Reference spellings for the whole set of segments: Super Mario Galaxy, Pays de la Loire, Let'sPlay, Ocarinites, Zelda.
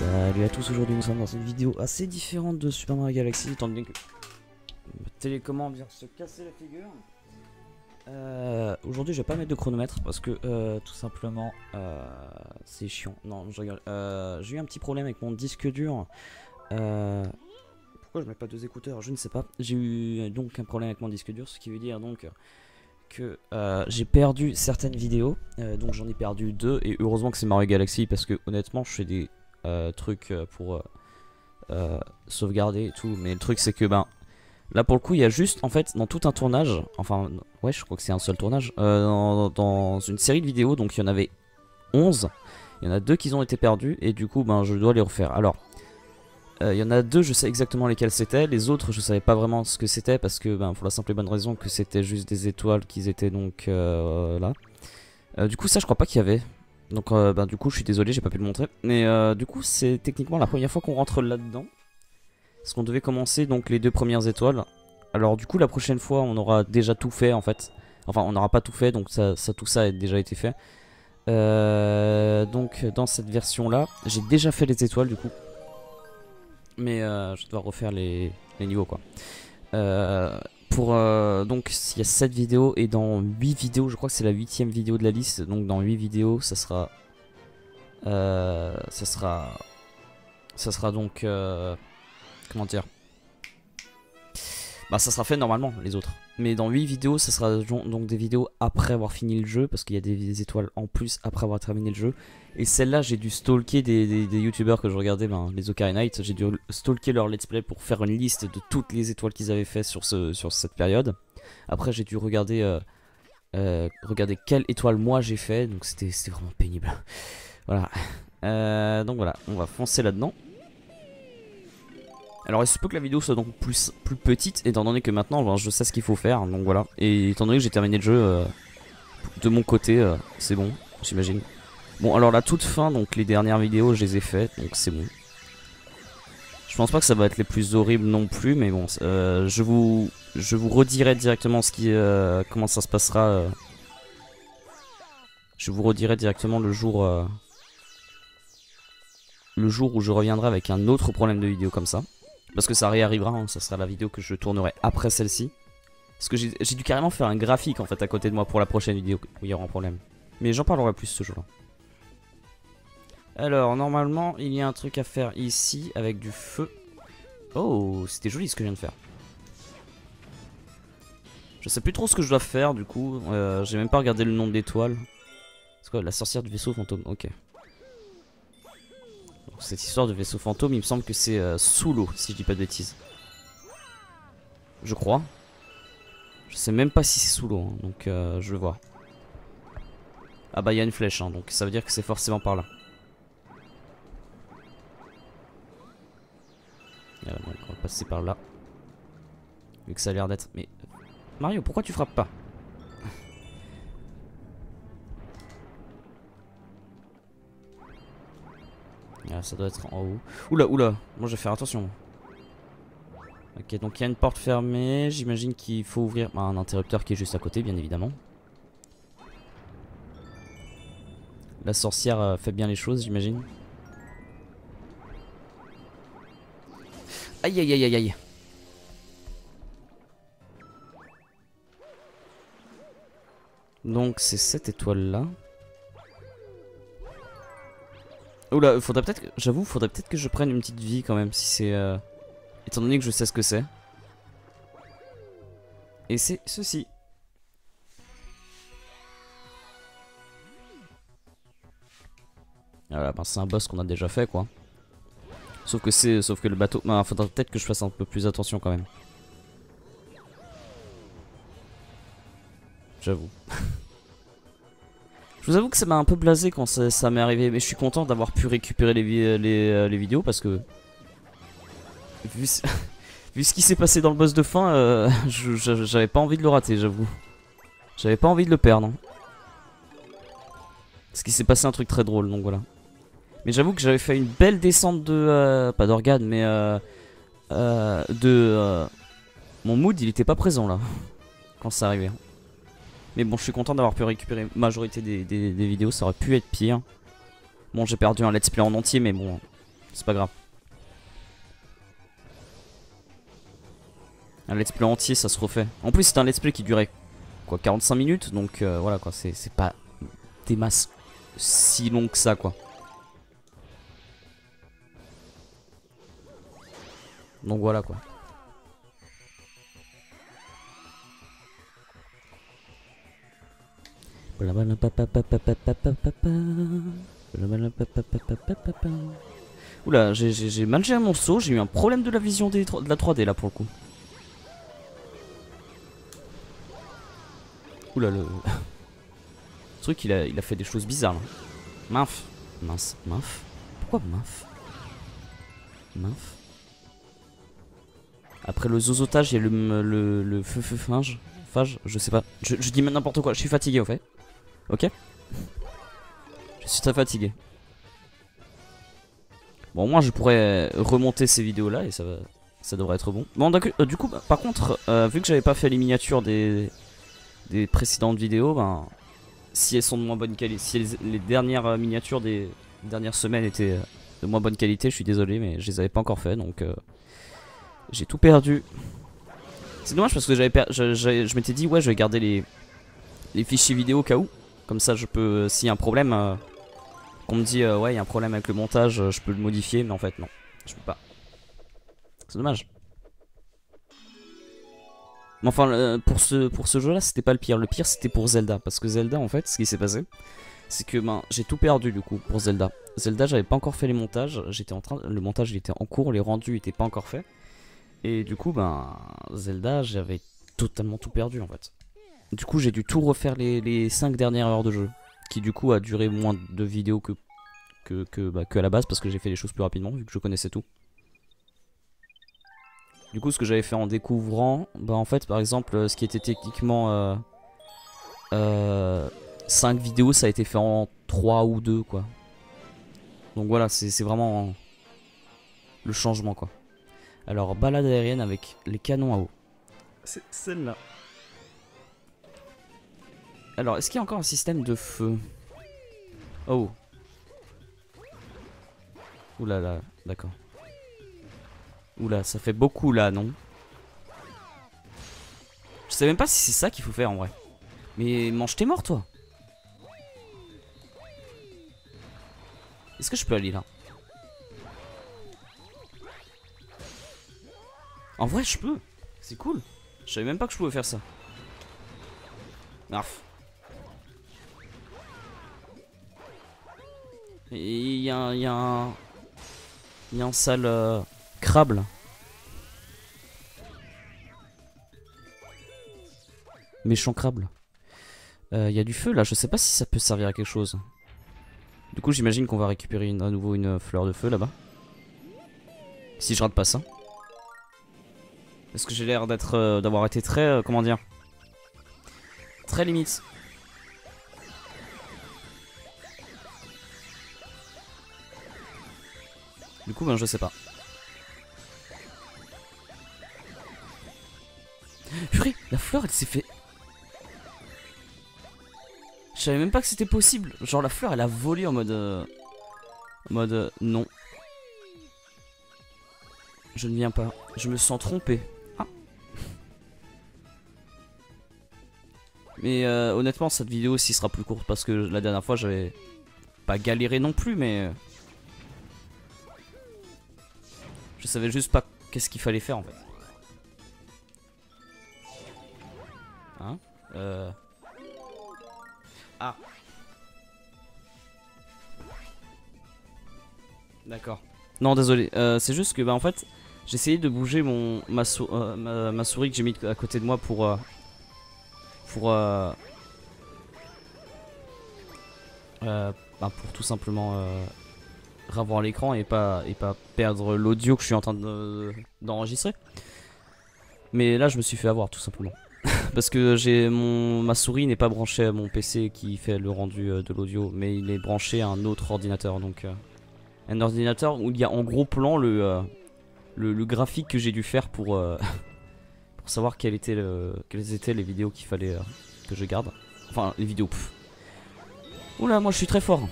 Salut à tous, aujourd'hui nous sommes dans une vidéo assez différente de Super Mario Galaxy, étant donné que ma télécommande vient se casser la figure. Aujourd'hui je vais pas mettre de chronomètre parce que tout simplement c'est chiant. Non je rigole, j'ai eu un petit problème avec mon disque dur. Pourquoi je mets pas deux écouteurs, je ne sais pas. J'ai eu donc un problème avec mon disque dur, ce qui veut dire donc que j'ai perdu certaines vidéos, donc j'en ai perdu deux, et heureusement que c'est Mario Galaxy parce que honnêtement je fais des trucs pour sauvegarder et tout, mais le truc c'est que ben là pour le coup il y a juste en fait dans tout un tournage, enfin ouais je crois que c'est un seul tournage, dans une série de vidéos, donc il y en avait 11, il y en a deux qui ont été perdus et du coup ben je dois les refaire. Alors il y en a deux, je sais exactement lesquels c'était, les autres je savais pas vraiment ce que c'était parce que ben, pour la simple et bonne raison que c'était juste des étoiles qu'ils étaient donc là. Du coup ça je crois pas qu'il y avait, donc ben, du coup je suis désolé j'ai pas pu le montrer, mais du coup c'est techniquement la première fois qu'on rentre là-dedans. Parce qu'on devait commencer donc les deux premières étoiles, alors du coup la prochaine fois on aura déjà tout fait en fait, enfin on n'aura pas tout fait donc ça tout ça a déjà été fait. Donc dans cette version là j'ai déjà fait les étoiles du coup. Mais je dois refaire les niveaux quoi. Donc il y a 7 vidéos et dans 8 vidéos, je crois que c'est la 8ème vidéo de la liste. Donc dans 8 vidéos ça sera donc comment dire, bah ça sera fait normalement les autres. Mais dans 8 vidéos ça sera donc des vidéos après avoir fini le jeu, parce qu'il y a des étoiles en plus après avoir terminé le jeu. Et celle-là j'ai dû stalker des youtubeurs que je regardais, ben, les Ocarinites, j'ai dû stalker leur let's play pour faire une liste de toutes les étoiles qu'ils avaient fait sur cette période. Après j'ai dû regarder, regarder quelle étoile moi j'ai fait, donc c'était vraiment pénible. Voilà, donc voilà, on va foncer là-dedans. Alors il se peut que la vidéo soit donc plus petite, étant donné que maintenant ben, je sais ce qu'il faut faire, donc voilà. Et étant donné que j'ai terminé le jeu de mon côté, c'est bon, j'imagine. Bon alors la toute fin, donc les dernières vidéos je les ai faites, donc c'est bon. Je pense pas que ça va être les plus horribles non plus, mais bon, je vous redirai directement comment ça se passera. Je vous redirai directement le jour où je reviendrai avec un autre problème de vidéo comme ça. Parce que ça réarrivera, hein, ça sera la vidéo que je tournerai après celle-ci. Parce que j'ai dû carrément faire un graphique en fait à côté de moi pour la prochaine vidéo où il y aura un problème. Mais j'en parlerai plus ce jour-là. Alors normalement il y a un truc à faire ici avec du feu. Oh c'était joli ce que je viens de faire. Je sais plus trop ce que je dois faire du coup, j'ai même pas regardé le nombre d'étoiles. C'est quoi, la sorcière du vaisseau fantôme, ok. Cette histoire de vaisseau fantôme, il me semble que c'est sous l'eau, si je dis pas de bêtises. Je crois. Je sais même pas si c'est sous l'eau, hein, donc je le vois. Ah bah il y a une flèche, hein, donc ça veut dire que c'est forcément par là. Voilà, bon, on va passer par là. Vu que ça a l'air d'être... Mais Mario, pourquoi tu frappes pas? Ah, ça doit être en haut. Oula, oula, moi je vais faire attention. Ok, donc il y a une porte fermée. J'imagine qu'il faut ouvrir un interrupteur qui est juste à côté, bien évidemment. La sorcière fait bien les choses, j'imagine. Aïe, aïe, aïe, aïe, aïe. Donc c'est cette étoile-là. Oula, faudrait peut-être que... J'avoue, faudrait peut-être que je prenne une petite vie quand même, si c'est... Étant donné que je sais ce que c'est. Et c'est ceci. Voilà, ben c'est un boss qu'on a déjà fait, quoi. Sauf que le bateau... Ben, faudrait peut-être que je fasse un peu plus attention quand même. J'avoue. Je vous avoue que ça m'a un peu blasé quand ça m'est arrivé, mais je suis content d'avoir pu récupérer les vidéos parce que... Vu ce qui s'est passé dans le boss de fin, j'avais pas envie de le rater, j'avoue. J'avais pas envie de le perdre. Parce qu'il s'est passé un truc très drôle, donc voilà. Mais j'avoue que j'avais fait une belle descente de... pas d'organe, mais... mon mood, il était pas présent là, quand ça arrivait. Mais bon, je suis content d'avoir pu récupérer la majorité des vidéos, ça aurait pu être pire. Bon, j'ai perdu un let's play en entier, mais bon, c'est pas grave. Un let's play entier, ça se refait. En plus, c'est un let's play qui durait quoi, 45 minutes, donc voilà quoi, c'est pas des masses si longs que ça quoi. Donc voilà quoi. Oula, j'ai mal géré mon saut, j'ai eu un problème de la vision de la 3D là pour le coup. Oula, le truc il a fait des choses bizarres là. Minf, mince, minf. Pourquoi minf? Minf. Après le zozotage et le feu finge, je sais pas. Je dis n'importe quoi, je suis fatigué au fait. Ok. Je suis très fatigué. Bon, au moins je pourrais remonter ces vidéos là et ça devrait être bon. Bon, du coup, par contre, vu que j'avais pas fait les miniatures des précédentes vidéos, ben, si elles sont de moins bonne qualité, si les dernières miniatures des dernières semaines étaient de moins bonne qualité, je suis désolé, mais je les avais pas encore fait, donc j'ai tout perdu. C'est dommage parce que je m'étais dit ouais, je vais garder les fichiers vidéo au cas où. Comme ça je peux, s'il y a un problème, qu'on me dit ouais il y a un problème avec le montage, je peux le modifier, mais en fait non, je peux pas. C'est dommage. Mais enfin pour ce jeu là c'était pas le pire. Le pire c'était pour Zelda, parce que Zelda en fait ce qui s'est passé c'est que ben, j'ai tout perdu du coup pour Zelda. Zelda j'avais pas encore fait les montages, le montage il était en cours, les rendus étaient pas encore faits. Et du coup, ben, Zelda, j'avais totalement tout perdu en fait. Du coup, j'ai dû tout refaire les 5 dernières heures de jeu. Qui du coup a duré moins de vidéos que à la base, parce que j'ai fait les choses plus rapidement, vu que je connaissais tout. Du coup, ce que j'avais fait en découvrant, ben, en fait, par exemple, ce qui était techniquement 5 vidéos, ça a été fait en 3 ou 2, quoi. Donc voilà, c'est vraiment le changement, quoi. Alors, balade aérienne avec les canons à eau. C'est celle-là. Alors, est-ce qu'il y a encore un système de feu? Oh. Oula là, d'accord. Oula, ça fait beaucoup là, non? Je sais même pas si c'est ça qu'il faut faire en vrai. Mais mange tes morts, toi. Est-ce que je peux aller là? En vrai je peux, c'est cool. Je savais même pas que je pouvais faire ça. Narf. Il y a un sale crabe là. Méchant crabe. Il y a du feu là, je sais pas si ça peut servir à quelque chose. Du coup j'imagine qu'on va récupérer à nouveau une fleur de feu là-bas. Si je rate pas ça. Parce que j'ai l'air d'être d'avoir été très comment dire, très limite. Du coup ben je sais pas. Purée, la fleur elle s'est fait. Je savais même pas que c'était possible. Genre la fleur elle a volé en mode non. Je ne viens pas, je me sens trompé. Mais honnêtement cette vidéo aussi sera plus courte parce que la dernière fois j'avais pas galéré non plus mais je savais juste pas qu'est-ce qu'il fallait faire en fait. Hein Ah. D'accord. Non désolé, c'est juste que bah en fait j'ai essayé de bouger ma souris que j'ai mis à côté de moi pour tout simplement ravoir l'écran et pas perdre l'audio que je suis en train d'enregistrer. Mais là je me suis fait avoir tout simplement parce que ma souris n'est pas branchée à mon PC qui fait le rendu de l'audio, mais il est branché à un autre ordinateur, donc un ordinateur où il y a en gros plan le graphique que j'ai dû faire pour savoir quelles étaient les vidéos qu'il fallait que je garde. Enfin, les vidéos. Oula, moi je suis très fort.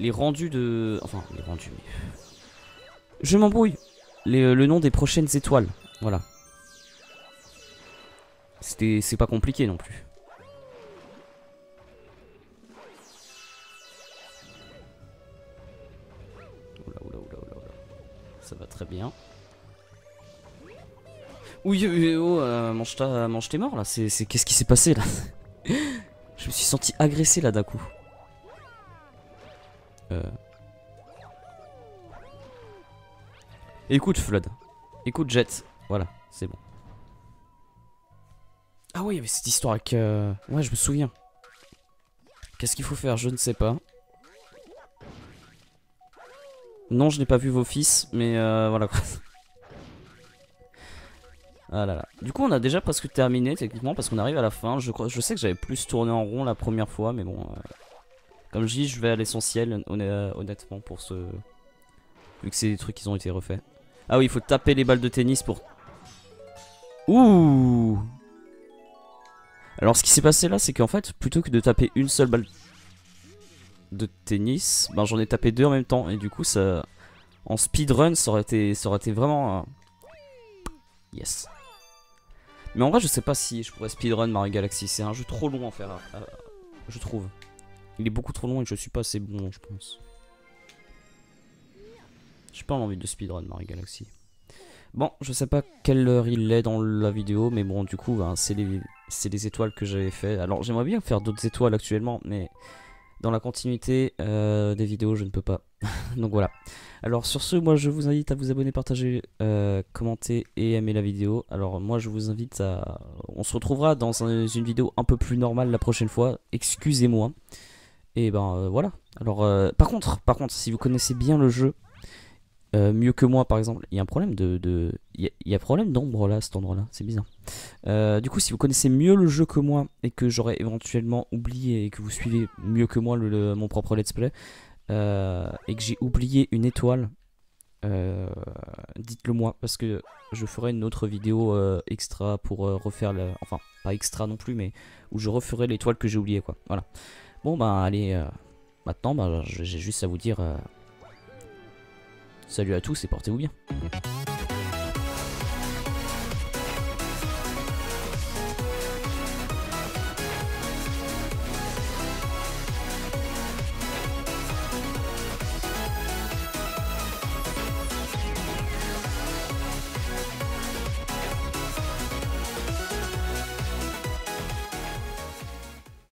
les rendus de... Enfin, les rendus, mais... Je m'embrouille. Le nom des prochaines étoiles. Voilà. C'est pas compliqué non plus. Oula, oula, oula, oula, oula. Ça va très bien. Oui, oh, mange tes morts là. Qu'est-ce qui s'est passé là? Je me suis senti agressé là d'un coup. Écoute Flood, écoute Jet, voilà, c'est bon. Ah ouais, il y avait cette histoire avec... Ouais, je me souviens. Qu'est-ce qu'il faut faire? Je ne sais pas. Non, je n'ai pas vu vos fils, mais voilà quoi. Ah là là. Du coup, on a déjà presque terminé techniquement parce qu'on arrive à la fin. Je sais que j'avais plus tourné en rond la première fois, mais bon... Comme je dis, je vais à l'essentiel, honnêtement, pour ce... Vu que c'est des trucs qui ont été refaits. Ah oui, il faut taper les balles de tennis pour... Ouh! Alors, ce qui s'est passé là, c'est qu'en fait, plutôt que de taper une seule balle de tennis, ben, j'en ai tapé deux en même temps. Et du coup, ça... En speedrun, ça aurait été vraiment... Yes. Mais en vrai, je sais pas si je pourrais speedrun Mario Galaxy. C'est un jeu trop long à faire, je trouve. Il est beaucoup trop long et je suis pas assez bon, je pense. J'ai pas envie de speedrun Mario Galaxy. Bon, je sais pas quelle heure il est dans la vidéo, mais bon, du coup, ben, c'est les étoiles que j'avais fait. Alors, j'aimerais bien faire d'autres étoiles actuellement, mais dans la continuité des vidéos, je ne peux pas. Donc voilà. Alors, sur ce, moi, je vous invite à vous abonner, partager, commenter et aimer la vidéo. Alors, moi, je vous invite à... On se retrouvera dans une vidéo un peu plus normale la prochaine fois. Excusez-moi. Et ben voilà. Alors par contre, si vous connaissez bien le jeu mieux que moi par exemple, il y a un problème de... Il y a problème d'ombre là, cet endroit là, c'est bizarre. Du coup, si vous connaissez mieux le jeu que moi et que j'aurais éventuellement oublié et que vous suivez mieux que moi mon propre let's play et que j'ai oublié une étoile, dites-le moi parce que je ferai une autre vidéo extra pour refaire la... Enfin, pas extra non plus, mais où je referai l'étoile que j'ai oubliée quoi, voilà. Bon bah allez, maintenant bah, j'ai juste à vous dire salut à tous et portez-vous bien.